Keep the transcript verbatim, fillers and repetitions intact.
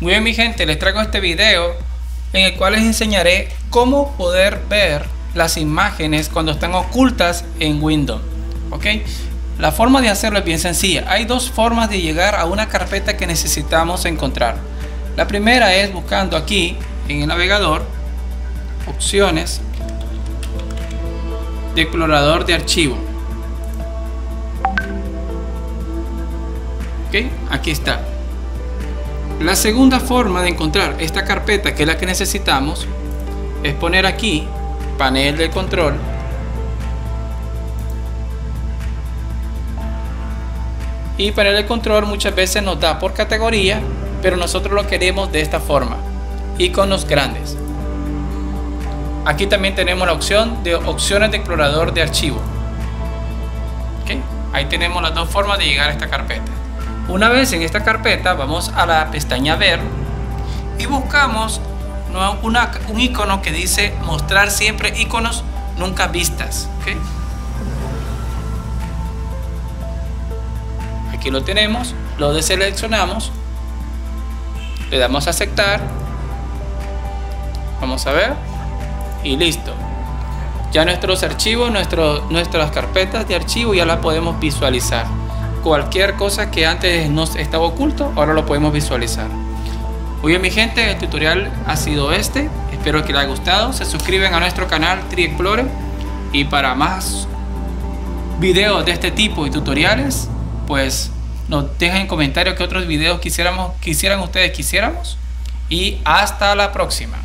Muy bien, mi gente, les traigo este video en el cual les enseñaré cómo poder ver las imágenes cuando están ocultas en Windows. ¿Ok? La forma de hacerlo es bien sencilla. Hay dos formas de llegar a una carpeta que necesitamos encontrar. La primera es buscando aquí en el navegador, opciones, de explorador de archivo. Ok, aquí está. La segunda forma de encontrar esta carpeta, que es la que necesitamos, es poner aquí panel de control, y panel de control muchas veces nos da por categoría, pero nosotros lo queremos de esta forma, iconos grandes. Aquí también tenemos la opción de opciones de explorador de archivo. ¿Okay? Ahí tenemos las dos formas de llegar a esta carpeta. Una vez en esta carpeta, vamos a la pestaña ver y buscamos una, un icono que dice mostrar siempre iconos nunca vistas. ¿Okay? Aquí lo tenemos, lo deseleccionamos, le damos a aceptar, vamos a ver y listo. Ya nuestros archivos, nuestro, nuestras carpetas de archivo ya las podemos visualizar. Cualquier cosa que antes nos estaba oculto, ahora lo podemos visualizar. Muy bien, mi gente, el tutorial ha sido este. Espero que les haya gustado. Se suscriben a nuestro canal TryExplore y para más videos de este tipo y tutoriales, pues nos dejen en comentarios qué otros videos quisiéramos, quisieran ustedes quisiéramos. Y hasta la próxima.